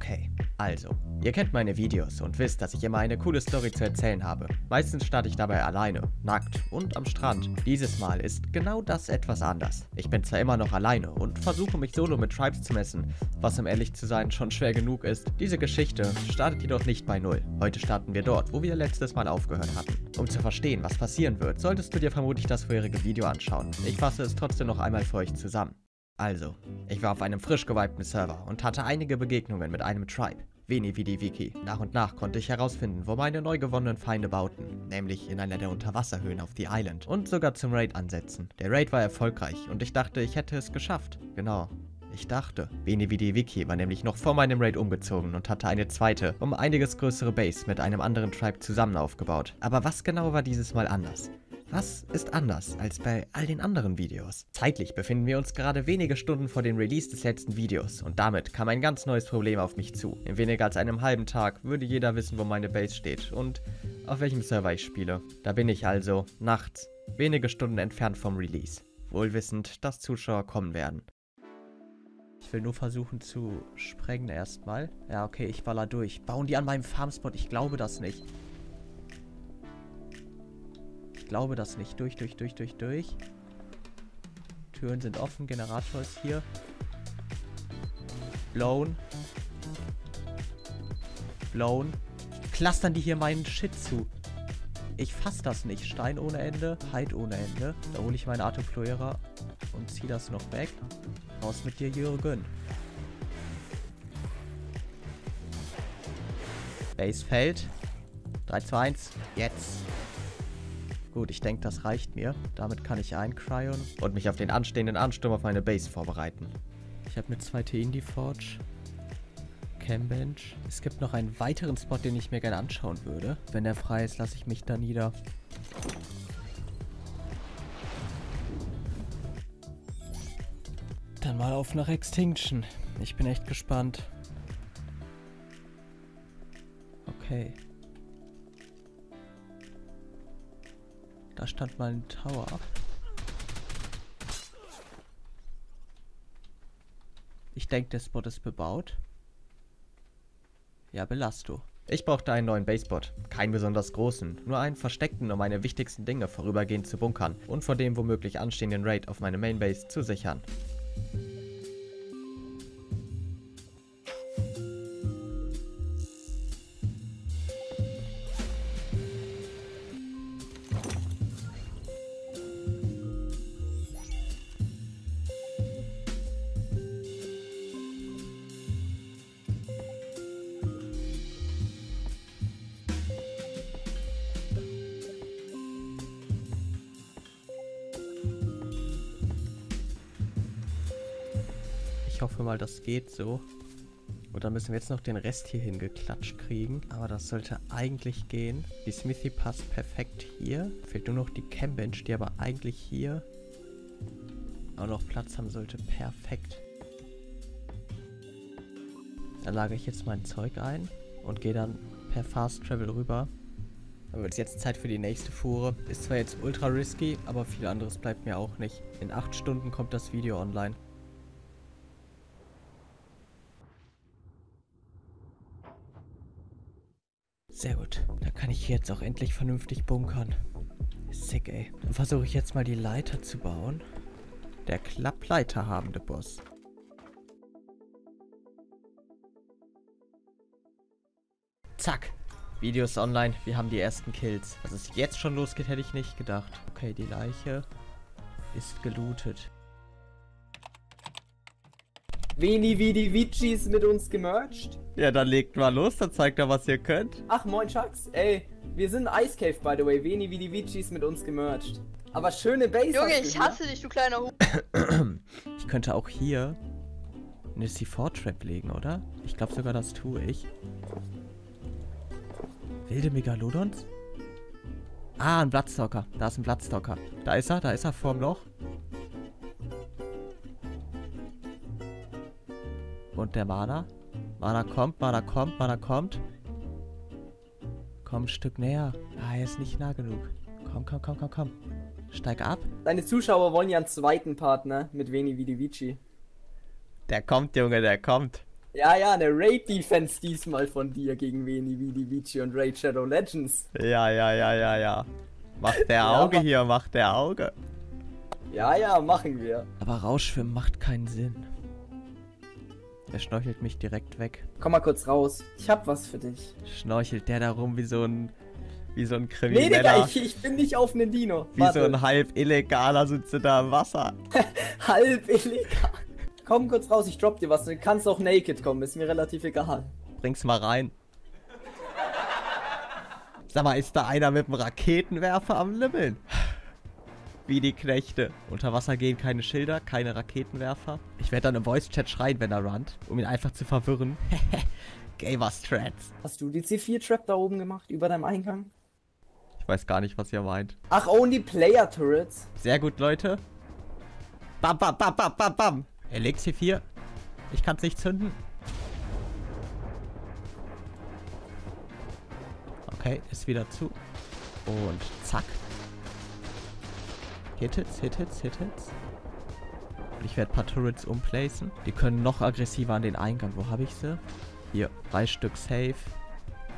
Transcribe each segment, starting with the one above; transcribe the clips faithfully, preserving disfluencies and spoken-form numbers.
Okay, also, ihr kennt meine Videos und wisst, dass ich immer eine coole Story zu erzählen habe. Meistens starte ich dabei alleine, nackt und am Strand. Dieses Mal ist genau das etwas anders. Ich bin zwar immer noch alleine und versuche mich solo mit Tribes zu messen, was um ehrlich zu sein schon schwer genug ist. Diese Geschichte startet jedoch nicht bei Null. Heute starten wir dort, wo wir letztes Mal aufgehört hatten. Um zu verstehen, was passieren wird, solltest du dir vermutlich das vorherige Video anschauen. Ich fasse es trotzdem noch einmal für euch zusammen. Also, ich war auf einem frisch gewipten Server und hatte einige Begegnungen mit einem Tribe, Veni Vidi Vici. Nach und nach konnte ich herausfinden, wo meine neu gewonnenen Feinde bauten, nämlich in einer der Unterwasserhöhlen auf The Island und sogar zum Raid ansetzen. Der Raid war erfolgreich und ich dachte, ich hätte es geschafft. Genau. Ich dachte. Veni Vidi Vici war nämlich noch vor meinem Raid umgezogen und hatte eine zweite, um einiges größere Base mit einem anderen Tribe zusammen aufgebaut. Aber was genau war dieses Mal anders? Was ist anders als bei all den anderen Videos? Zeitlich befinden wir uns gerade wenige Stunden vor dem Release des letzten Videos und damit kam ein ganz neues Problem auf mich zu. In weniger als einem halben Tag würde jeder wissen, wo meine Base steht und auf welchem Server ich spiele. Da bin ich also, nachts, wenige Stunden entfernt vom Release. Wohlwissend, dass Zuschauer kommen werden. Ich will nur versuchen zu sprengen erstmal. Ja, okay, ich baller durch. Bauen die an meinem Farmspot? Ich glaube das nicht. Ich glaube das nicht. Durch, durch, durch, durch, durch. Türen sind offen. Generator ist hier. Blown. Blown. Clustern die hier meinen Shit zu. Ich fass das nicht. Stein ohne Ende. Hide ohne Ende. Da hole ich meinen Arteploierer und zieh das noch weg. Raus mit dir, Jürgen. Base fällt. drei, zwei, eins. Jetzt. Gut, ich denke, das reicht mir. Damit kann ich eincryon und mich auf den anstehenden Ansturm auf meine Base vorbereiten. Ich habe eine zweite Indie Forge. Cambench. Es gibt noch einen weiteren Spot, den ich mir gerne anschauen würde. Wenn der frei ist, lasse ich mich da nieder. Dann mal auf nach Extinction. Ich bin echt gespannt. Okay. Da stand mal ein Tower. Ich denke, der Spot ist bebaut. Ja, belast du. Ich brauchte einen neuen Basebot. Keinen besonders großen, nur einen versteckten, um meine wichtigsten Dinge vorübergehend zu bunkern und vor dem womöglich anstehenden Raid auf meine Mainbase zu sichern. Ich hoffe mal, das geht so. Und dann müssen wir jetzt noch den Rest hier hingeklatscht kriegen. Aber das sollte eigentlich gehen. Die Smithy passt perfekt hier. Fehlt nur noch die Cambench, die aber eigentlich hier auch noch Platz haben sollte. Perfekt. Da lagere ich jetzt mein Zeug ein und gehe dann per Fast Travel rüber. Dann wird es jetzt Zeit für die nächste Fuhre. Ist zwar jetzt ultra risky, aber viel anderes bleibt mir auch nicht. In acht Stunden kommt das Video online. Sehr gut, da kann ich jetzt auch endlich vernünftig bunkern. Sick, ey. Dann versuche ich jetzt mal die Leiter zu bauen. Der Klappleiter habende Boss. Zack. Video ist online, wir haben die ersten Kills. Dass es jetzt schon losgeht, hätte ich nicht gedacht. Okay, die Leiche ist gelootet. Veni Vidi Vici ist mit uns gemerged. Ja, dann legt mal los, dann zeigt er, was ihr könnt. Ach, moin Chucks, ey, wir sind Ice Cave, by the way. Veni Vidi Vici ist mit uns gemerged. Aber schöne Base. Junge, ich hasse dich, du kleiner Hu. Ich könnte auch hier eine C vier Trap legen, oder? Ich glaube sogar, das tue ich. Wilde Megalodons? Ah, ein Blattstalker. Da ist ein Blattstalker. Da ist er, da ist er vorm Loch. Und der Mana. Mana kommt, Mana kommt, Mana kommt. Komm ein Stück näher. Ah, er ist nicht nah genug. Komm, komm, komm, komm, komm. Steig ab. Deine Zuschauer wollen ja einen zweiten Partner mit Veni Vidi Vici. Der kommt, Junge, der kommt. Ja, ja, eine Raid-Defense diesmal von dir gegen Veni Vidi Vici und Raid Shadow Legends. Ja, ja, ja, ja, ja. Macht der Auge ja, hier, macht der Auge. Ja, ja, machen wir. Aber Rauschschwimmen macht keinen Sinn. Der schnorchelt mich direkt weg. Komm mal kurz raus, ich hab was für dich. Schnorchelt der da rum wie so ein... Wie so ein Krimineller. Nee, Digga, ich, ich bin nicht auf einen Dino. Wie Warte. so ein halb Illegaler sitzt du da im Wasser. Halb illegal. Komm kurz raus, ich drop dir was. Du kannst auch naked kommen, ist mir relativ egal. Bring's mal rein. Sag mal, ist da einer mit dem Raketenwerfer am Lümmeln? Wie die Knechte. Unter Wasser gehen keine Schilder, keine Raketenwerfer. Ich werde dann im Voice-Chat schreien, wenn er runnt, um ihn einfach zu verwirren. Gamer-Strats. Hast du die C vier Trap da oben gemacht, über deinem Eingang? Ich weiß gar nicht, was ihr meint. Ach, only player turrets. Sehr gut, Leute. Bam, bam, bam, bam, bam, bam. Er legt C vier. Ich kann's nicht zünden. Okay, ist wieder zu. Und zack. Hit hits, hit hits, hit hits. Und ich werde ein paar Turrets umplacen. Die können noch aggressiver an den Eingang. Wo habe ich sie? Hier, drei Stück safe.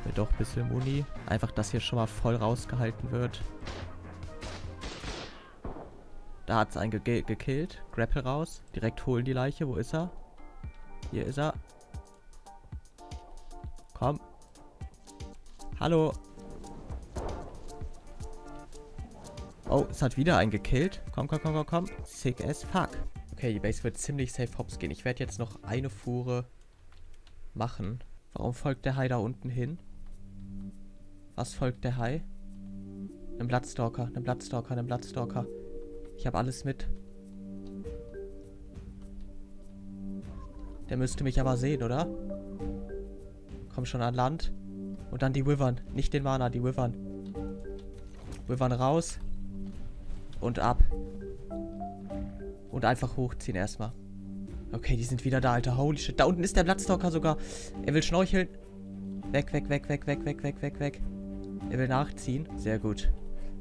Mit doch ein bisschen Muni. Einfach, dass hier schon mal voll rausgehalten wird. Da hat es einen ge gekillt. Grapple raus. Direkt holen die Leiche. Wo ist er? Hier ist er. Komm. Hallo. Oh, es hat wieder einen gekillt. Komm, komm, komm, komm, komm. Sick as fuck. Okay, die Base wird ziemlich safe hops gehen. Ich werde jetzt noch eine Fuhre machen. Warum folgt der Hai da unten hin? Was folgt der Hai? Ein Bloodstalker, ein Bloodstalker, ein Bloodstalker. Ich habe alles mit. Der müsste mich aber sehen, oder? Komm schon an Land. Und dann die Wyvern. Nicht den Mana, die Wyvern. Wyvern raus. Und ab. Und einfach hochziehen erstmal. Okay, die sind wieder da, Alter. Holy shit. Da unten ist der Bloodstalker sogar. Er will schnorcheln. Weg, weg, weg, weg, weg, weg, weg, weg, weg. Er will nachziehen. Sehr gut.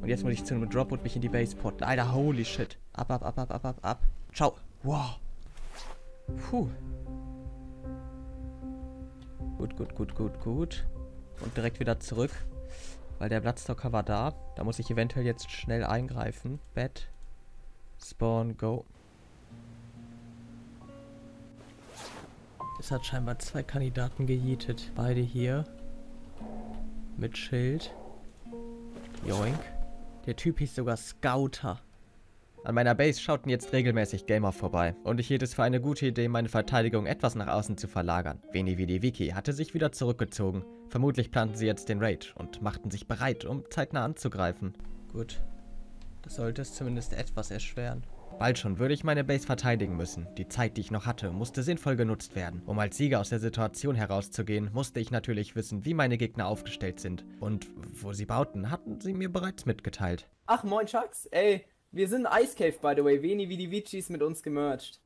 Und jetzt muss ich zu einem Drop und mich in die Base porten. Alter, holy shit. Ab, ab, ab, ab, ab, ab, ab. Ciao. Wow. Puh. Gut, gut, gut, gut, gut. Und direkt wieder zurück. Weil der Bloodstalker war da. Da muss ich eventuell jetzt schnell eingreifen. Bett. Spawn, go. Es hat scheinbar zwei Kandidaten gejietet. Beide hier. Mit Schild. Joink. Der Typ hieß sogar Scouter. An meiner Base schauten jetzt regelmäßig Gamer vorbei. Und ich hielt es für eine gute Idee, meine Verteidigung etwas nach außen zu verlagern. Veni Vidi Vici hatte sich wieder zurückgezogen. Vermutlich planten sie jetzt den Raid und machten sich bereit, um zeitnah anzugreifen. Gut. Das sollte es zumindest etwas erschweren. Bald schon würde ich meine Base verteidigen müssen. Die Zeit, die ich noch hatte, musste sinnvoll genutzt werden. Um als Sieger aus der Situation herauszugehen, musste ich natürlich wissen, wie meine Gegner aufgestellt sind. Und wo sie bauten, hatten sie mir bereits mitgeteilt. Ach, moin Shucks. Ey, wir sind in Ice Cave, by the way. Veni Vidi Vici ist mit uns gemerged.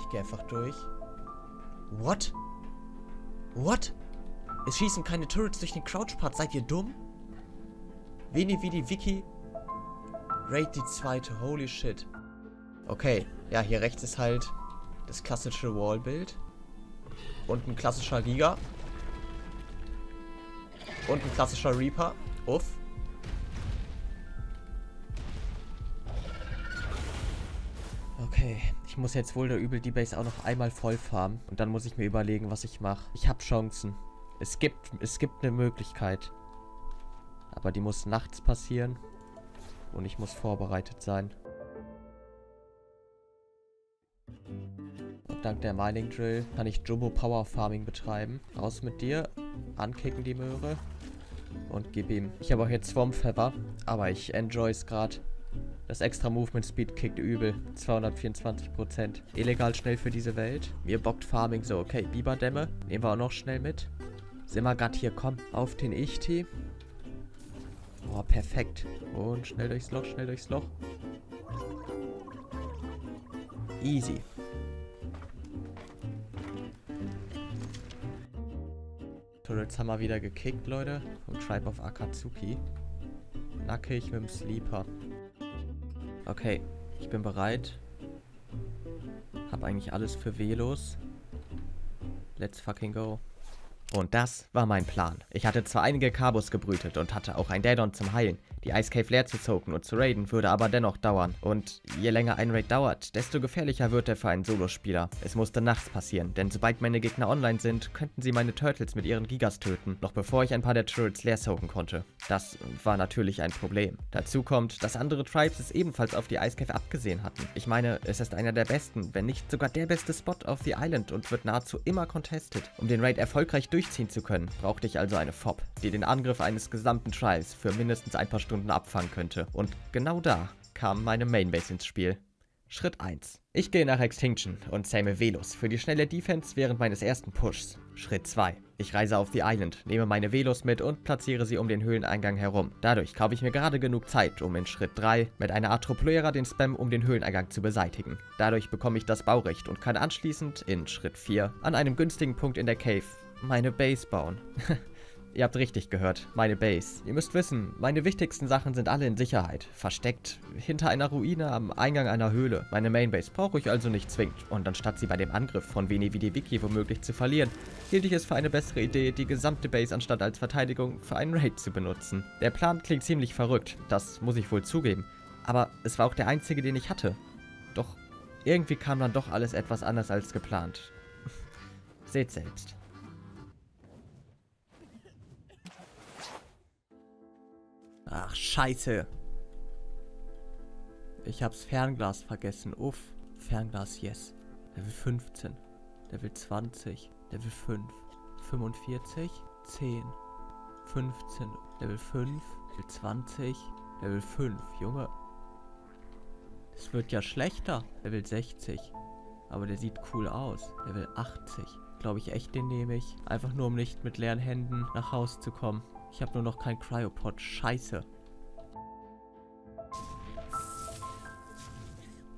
Ich gehe einfach durch. What? What? Es schießen keine Turrets durch den Crouch-Part. Seid ihr dumm? Veni Vidi Vici. Raid die zweite. Holy shit. Okay. Ja, hier rechts ist halt das klassische Wallbild. Und ein klassischer Liga. Und ein klassischer Reaper. Uff. Okay. Ich muss jetzt wohl oder übel die Base auch noch einmal voll farmen. Und dann muss ich mir überlegen, was ich mache. Ich habe Chancen. Es gibt, es gibt eine Möglichkeit. Aber die muss nachts passieren. Und ich muss vorbereitet sein. Und dank der Mining Drill kann ich Jumbo Power Farming betreiben. Raus mit dir. Ankicken die Möhre. Und gib ihm. Ich habe auch jetzt Swamp Feather. Aber ich enjoy es gerade. Das extra Movement Speed kickt übel. zweihundertvierundzwanzig Prozent. Illegal schnell für diese Welt. Mir bockt Farming so. Okay, Biber-Dämme. Nehmen wir auch noch schnell mit. Simmergat hier, komm. Auf den Ichti. Boah, perfekt. Und schnell durchs Loch, schnell durchs Loch. Easy. Turrets haben wir wieder gekickt, Leute. Vom Tribe of Akatsuki. Nackig mit dem Sleeper. Okay, ich bin bereit. Hab eigentlich alles für Velos. Let's fucking go. Und das war mein Plan. Ich hatte zwar einige Kabus gebrütet und hatte auch ein Daedon zum Heilen. Die Ice Cave leer zu zoken und zu raiden würde aber dennoch dauern. Und je länger ein Raid dauert, desto gefährlicher wird er für einen Solospieler. Es musste nachts passieren, denn sobald meine Gegner online sind, könnten sie meine Turtles mit ihren Gigas töten, noch bevor ich ein paar der Turrets leer zoken konnte. Das war natürlich ein Problem. Dazu kommt, dass andere Tribes es ebenfalls auf die Ice Cave abgesehen hatten. Ich meine, es ist einer der besten, wenn nicht sogar der beste Spot auf The Island und wird nahezu immer contested. Um den Raid erfolgreich durchzuführen, ziehen zu können, brauchte ich also eine F O B, die den Angriff eines gesamten Tribes für mindestens ein paar Stunden abfangen könnte. Und genau da kam meine Mainbase ins Spiel. Schritt eins. Ich gehe nach Extinction und same Velos für die schnelle Defense während meines ersten Pushs. Schritt zwei. Ich reise auf The Island, nehme meine Velos mit und platziere sie um den Höhleneingang herum. Dadurch kaufe ich mir gerade genug Zeit, um in Schritt drei mit einer Art Tropleura den Spam um den Höhleneingang zu beseitigen. Dadurch bekomme ich das Baurecht und kann anschließend in Schritt vier an einem günstigen Punkt in der Cave meine Base bauen. Ihr habt richtig gehört, meine Base. Ihr müsst wissen, meine wichtigsten Sachen sind alle in Sicherheit, versteckt, hinter einer Ruine am Eingang einer Höhle. Meine Mainbase brauche ich also nicht zwingend und anstatt sie bei dem Angriff von Veni Vidi Vici womöglich zu verlieren, hielt ich es für eine bessere Idee, die gesamte Base anstatt als Verteidigung für einen Raid zu benutzen. Der Plan klingt ziemlich verrückt, das muss ich wohl zugeben, aber es war auch der einzige, den ich hatte. Doch irgendwie kam dann doch alles etwas anders als geplant. Seht selbst. Ach, scheiße. Ich hab's Fernglas vergessen. Uff. Fernglas, yes. Level fünfzehn. Level zwanzig. Level fünf. fünfundvierzig. zehn. fünfzehn. Level fünf. Level zwanzig. Level fünf. Junge. Es wird ja schlechter. Level sechzig. Aber der sieht cool aus. Level achtzig. Glaube ich echt, den nehme ich. Einfach nur, um nicht mit leeren Händen nach Haus zu kommen. Ich habe nur noch keinen Cryopod. Scheiße.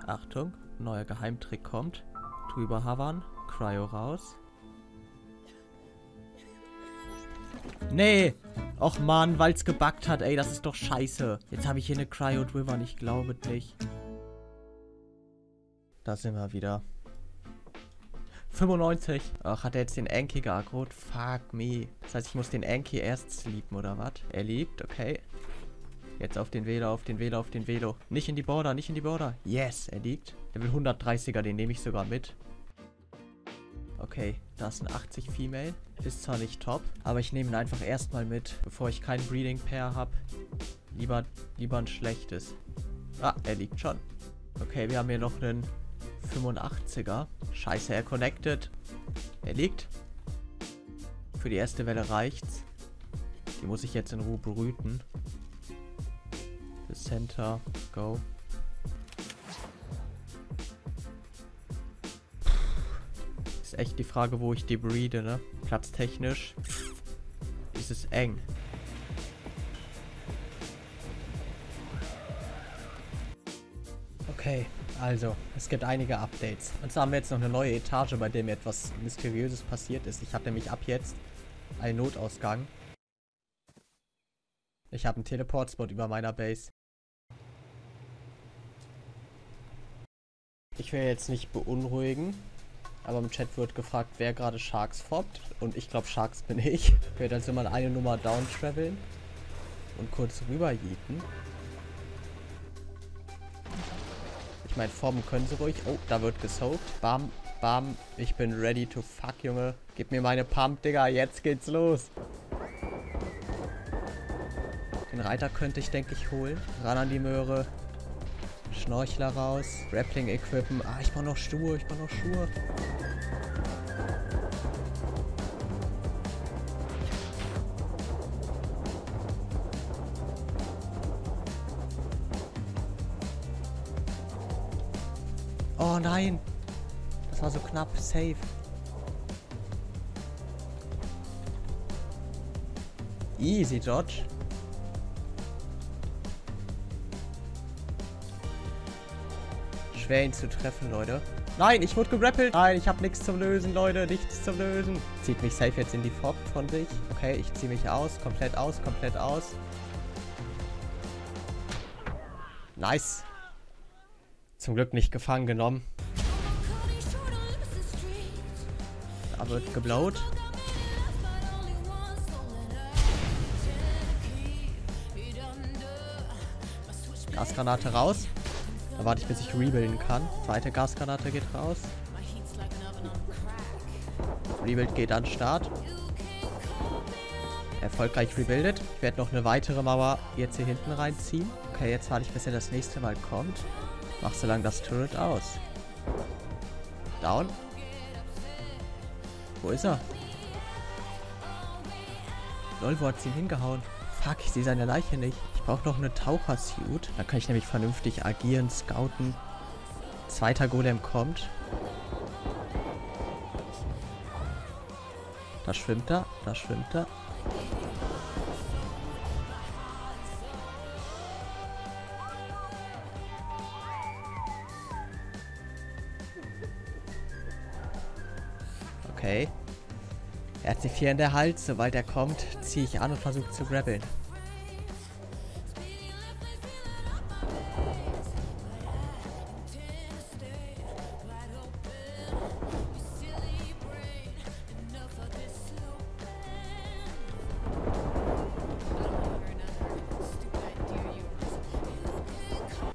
Achtung, neuer Geheimtrick kommt. Drüber hovern, Cryo raus. Nee! Och man, weil's gebackt hat, ey, das ist doch scheiße. Jetzt habe ich hier eine Cryo Driven, ich glaube nicht. Da sind wir wieder. fünfundneunzig. Ach, hat er jetzt den Anki geaggrot? Fuck me. Das heißt, ich muss den Anki erst sleepen, oder was? Er liegt, okay. Jetzt auf den Velo, auf den Velo, auf den Velo. Nicht in die Border, nicht in die Border. Yes, er liegt. Level hundertdreißiger, den nehme ich sogar mit. Okay, da ist ein achtzig Female. Ist zwar nicht top, aber ich nehme ihn einfach erstmal mit, bevor ich kein Breeding Pair habe. Lieber, lieber ein schlechtes. Ah, er liegt schon. Okay, wir haben hier noch einen fünfundachtziger. Scheiße, er connected. Er liegt. Für die erste Welle reicht's. Die muss ich jetzt in Ruhe brüten. The Center. Go. Ist echt die Frage, wo ich die breede, ne? Platztechnisch ist es eng. Okay. Also, es gibt einige Updates. Und zwar haben wir jetzt noch eine neue Etage, bei der mir etwas Mysteriöses passiert ist. Ich habe nämlich ab jetzt einen Notausgang. Ich habe einen Teleportspot über meiner Base. Ich will jetzt nicht beunruhigen, aber im Chat wird gefragt, wer gerade Sharks foppt. Und ich glaube, Sharks bin ich. Ich werde also mal eine Nummer down traveln und kurz rüber jeeten. Ich meine, formen können sie ruhig. Oh, da wird gesoakt. Bam, bam. Ich bin ready to fuck, Junge. Gib mir meine Pump, Digga. Jetzt geht's los. Den Reiter könnte ich, denke ich, holen. Ran an die Möhre. Schnorchler raus. Grappling equippen. Ah, ich brauche noch Schuhe. Ich brauche noch Schuhe. Oh nein! Das war so knapp. Safe. Easy, Dodge. schwer, ihn zu treffen, Leute. Nein, ich wurde gegrappelt. Nein, ich habe nichts zum Lösen, Leute. Nichts zum Lösen. Zieht mich safe jetzt in die Fob von sich. Okay, ich ziehe mich aus. Komplett aus, komplett aus. Nice. Zum Glück nicht gefangen genommen. Da wird geblowt. Gasgranate raus. Da warte ich, bis ich rebuilden kann. Zweite Gasgranate geht raus. Rebuild geht an Start. Erfolgreich rebuildet. Ich werde noch eine weitere Mauer jetzt hier hinten reinziehen. Okay, jetzt warte ich, bis er das nächste Mal kommt. Mach so lange das Turret aus. Down. Wo ist er? Lol, wo hat sie ihn hingehauen? Fuck, ich sehe seine Leiche nicht. Ich brauche noch eine Tauchersuit. Da kann ich nämlich vernünftig agieren, scouten. Zweiter Golem kommt. Da schwimmt er, da schwimmt er. Okay. Er hat die vier in der Hals. Sobald er kommt, ziehe ich an und versuche zu grabbeln.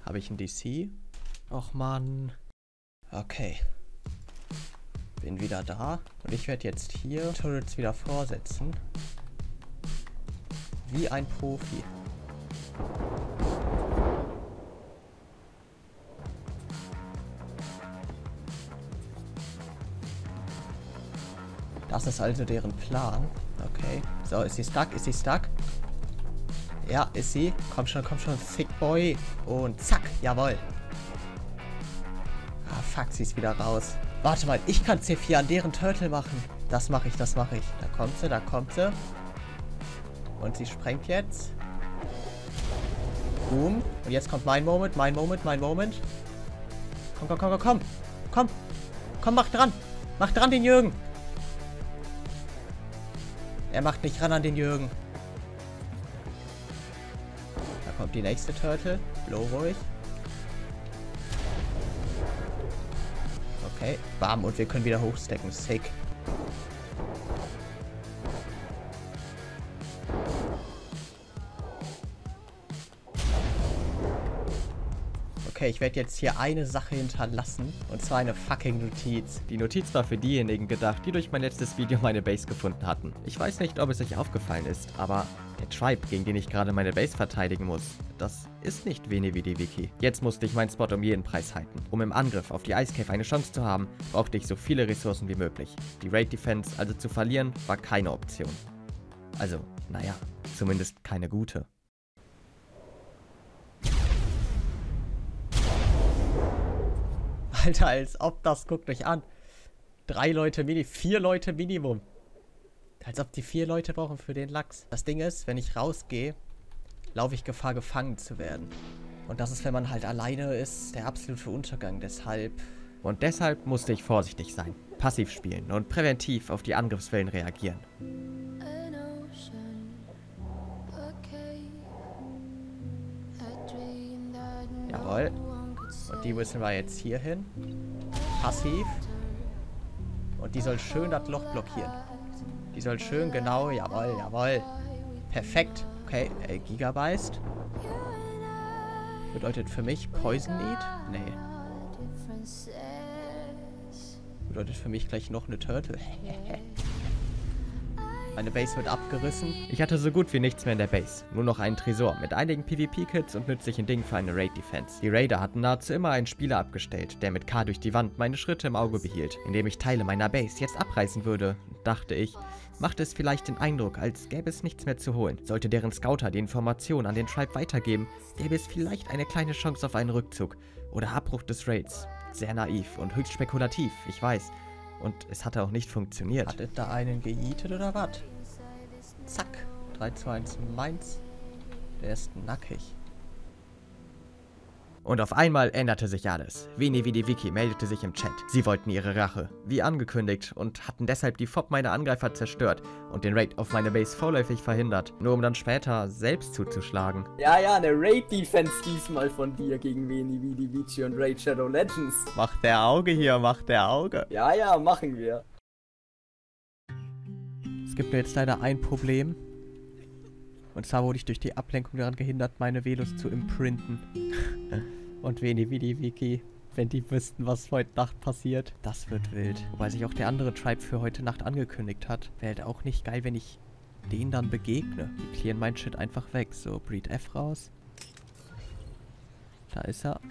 Habe ich einen D C? Och man. Okay. Bin wieder da. Und ich werde jetzt hier Turrets wieder vorsetzen. Wie ein Profi. Das ist also deren Plan. Okay. So, ist sie stuck? Ist sie stuck? Ja, ist sie. Komm schon, komm schon. Thick Boy. Und zack. Jawohl. Ah, fuck. Sie ist wieder raus. Warte mal, ich kann C vier an deren Turtle machen. Das mache ich, das mache ich. Da kommt sie, da kommt sie. Und sie sprengt jetzt. Boom. Und jetzt kommt mein Moment, mein Moment, mein Moment. Komm, komm, komm, komm, komm. Komm, komm, mach dran. Mach dran den Jürgen. Er macht nicht ran an den Jürgen. Da kommt die nächste Turtle. Blow ruhig. Okay, bam, und wir können wieder hochstecken. Sick. Okay, ich werde jetzt hier eine Sache hinterlassen. Und zwar eine fucking Notiz. Die Notiz war für diejenigen gedacht, die durch mein letztes Video meine Base gefunden hatten. Ich weiß nicht, ob es euch aufgefallen ist, aber der Tribe, gegen den ich gerade meine Base verteidigen muss, das ist nicht Veni Vidi Vici. Jetzt musste ich meinen Spot um jeden Preis halten. Um im Angriff auf die Ice Cave eine Chance zu haben, brauchte ich so viele Ressourcen wie möglich. Die Raid Defense also zu verlieren, war keine Option. Also, naja, zumindest keine gute. Alter, als ob das, guckt euch an. Drei Leute Mini, vier Leute Minimum. Als ob die vier Leute brauchen für den Lachs. Das Ding ist, wenn ich rausgehe, laufe ich Gefahr, gefangen zu werden. Und das ist, wenn man halt alleine ist, der absolute Untergang. Deshalb... Und deshalb musste ich vorsichtig sein, passiv spielen und präventiv auf die Angriffswellen reagieren. Jawohl. Und die müssen wir jetzt hier hin. Passiv. Und die soll schön das Loch blockieren. Die soll schön genau, jawohl, jawohl. Perfekt. Okay, äh, Gigabyte. Bedeutet für mich Poison Eat? Nee. Bedeutet für mich gleich noch eine Turtle. Meine Base wird abgerissen. Ich hatte so gut wie nichts mehr in der Base. Nur noch einen Tresor mit einigen PvP-Kits und nützlichen Dingen für eine Raid-Defense. Die Raider hatten nahezu immer einen Spieler abgestellt, der mit K durch die Wand meine Schritte im Auge behielt. Indem ich Teile meiner Base jetzt abreißen würde, dachte ich, machte es vielleicht den Eindruck, als gäbe es nichts mehr zu holen. Sollte deren Scouter die Informationen an den Tribe weitergeben, gäbe es vielleicht eine kleine Chance auf einen Rückzug oder Abbruch des Raids. Sehr naiv und höchst spekulativ, ich weiß. Und es hatte auch nicht funktioniert. Hat es da einen gejietet oder was? Zack. drei, zwei, eins, Mainz. Der ist nackig. Und auf einmal änderte sich alles. Veni Vidi Vici meldete sich im Chat. Sie wollten ihre Rache, wie angekündigt, und hatten deshalb die F O B meiner Angreifer zerstört und den Raid auf meine Base vorläufig verhindert, nur um dann später selbst zuzuschlagen. Ja, ja, eine Raid-Defense diesmal von dir gegen Veni Vidi Vici und Raid Shadow Legends. Macht der Auge hier, macht der Auge. Ja, ja, machen wir. Es gibt mir jetzt leider ein Problem. Und zwar wurde ich durch die Ablenkung daran gehindert, meine Velos zu imprinten. Und Veni Vidi Vici, wenn die wüssten, was heute Nacht passiert. Das wird wild. Wobei sich auch der andere Tribe für heute Nacht angekündigt hat. Wäre halt auch nicht geil, wenn ich denen dann begegne. Die clearen mein Shit einfach weg. So, Breed F raus. Da ist er.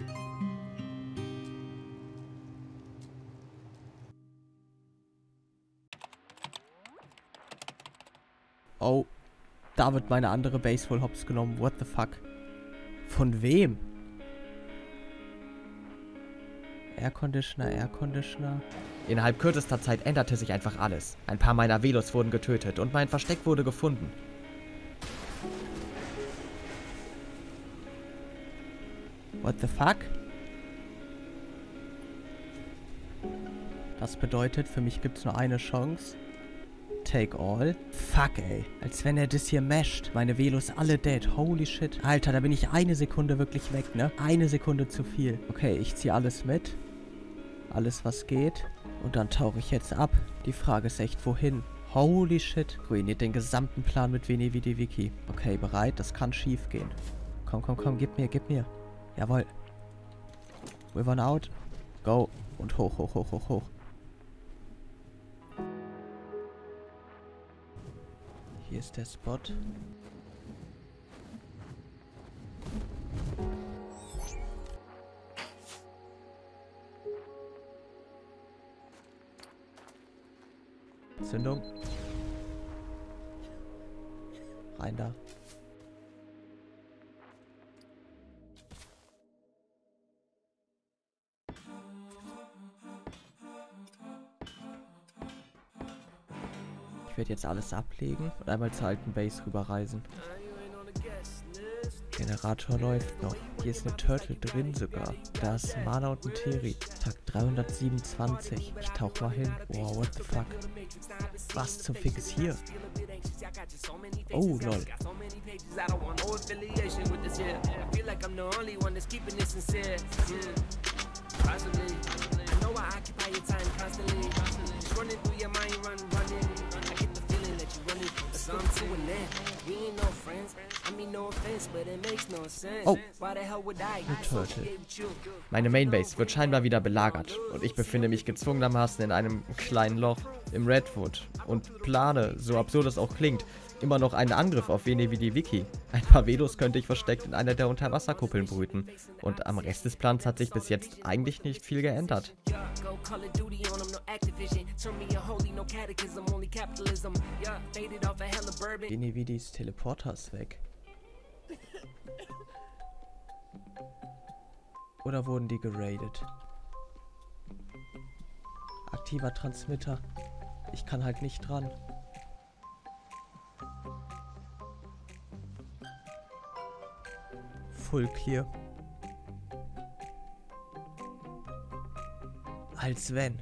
Oh. Da wird meine andere Base wohl hops genommen. What the fuck? Von wem? Airconditioner, Airconditioner. Innerhalb kürzester Zeit änderte sich einfach alles. Ein paar meiner Velos wurden getötet und mein Versteck wurde gefunden. What the fuck? Das bedeutet, für mich gibt es nur eine Chance. Take all. Fuck, ey. Als wenn er das hier mesht. Meine Velos alle dead. Holy shit. Alter, da bin ich eine Sekunde wirklich weg, ne? Eine Sekunde zu viel. Okay, ich ziehe alles mit. Alles, was geht. Und dann tauche ich jetzt ab. Die Frage ist echt, wohin? Holy shit. Ruiniert den gesamten Plan mit Veni Vidi Vici. Okay, bereit. Das kann schief gehen. Komm, komm, komm. Gib mir, gib mir. Jawohl. We run out. Go. Und hoch, hoch, hoch, hoch, hoch. Hier ist der Spot. Zündung. Rein da. Ich werde jetzt alles ablegen und einmal zur alten Base rüberreisen. Generator läuft noch. Hier ist eine Turtle drin sogar. Da ist Mana und ein Teri. Tag dreihundertsiebenundzwanzig. Ich tauche mal hin. Wow, what the fuck. Was zum Fick ist hier? Oh, lol. Oh, meine Mainbase wird scheinbar wieder belagert und ich befinde mich gezwungenermaßen in einem kleinen Loch im Redwood und plane, so absurd es auch klingt, immer noch einen Angriff auf Veni Vidi Vici. Ein paar Velos könnte ich versteckt in einer der Unterwasserkuppeln brüten. Und am Rest des Plans hat sich bis jetzt eigentlich nicht viel geändert. Veni Vidis Teleporter ist weg. Oder wurden die geraidet? Aktiver Transmitter. Ich kann halt nicht dran. Full clear. Als wenn.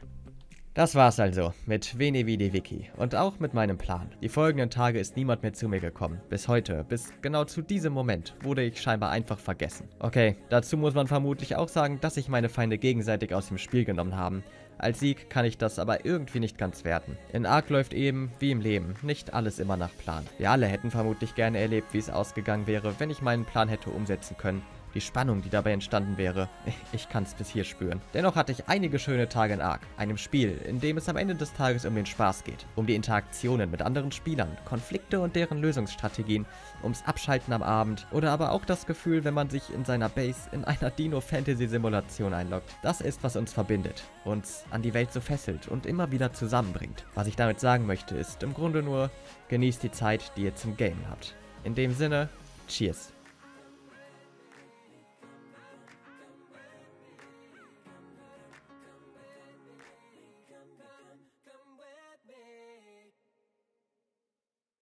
Das war's also mit Veni Vidi Vici und auch mit meinem Plan. Die folgenden Tage ist niemand mehr zu mir gekommen. Bis heute, bis genau zu diesem Moment, wurde ich scheinbar einfach vergessen. Okay, dazu muss man vermutlich auch sagen, dass sich meine Feinde gegenseitig aus dem Spiel genommen haben. Als Sieg kann ich das aber irgendwie nicht ganz werten. In ARK läuft eben, wie im Leben, nicht alles immer nach Plan. Wir alle hätten vermutlich gerne erlebt, wie es ausgegangen wäre, wenn ich meinen Plan hätte umsetzen können. Die Spannung, die dabei entstanden wäre, ich kann es bis hier spüren. Dennoch hatte ich einige schöne Tage in ARK, einem Spiel, in dem es am Ende des Tages um den Spaß geht, um die Interaktionen mit anderen Spielern, Konflikte und deren Lösungsstrategien, ums Abschalten am Abend oder aber auch das Gefühl, wenn man sich in seiner Base in einer Dino-Fantasy-Simulation einloggt. Das ist, was uns verbindet, uns an die Welt so fesselt und immer wieder zusammenbringt. Was ich damit sagen möchte, ist im Grunde nur, genießt die Zeit, die ihr zum Gamen habt. In dem Sinne, Cheers!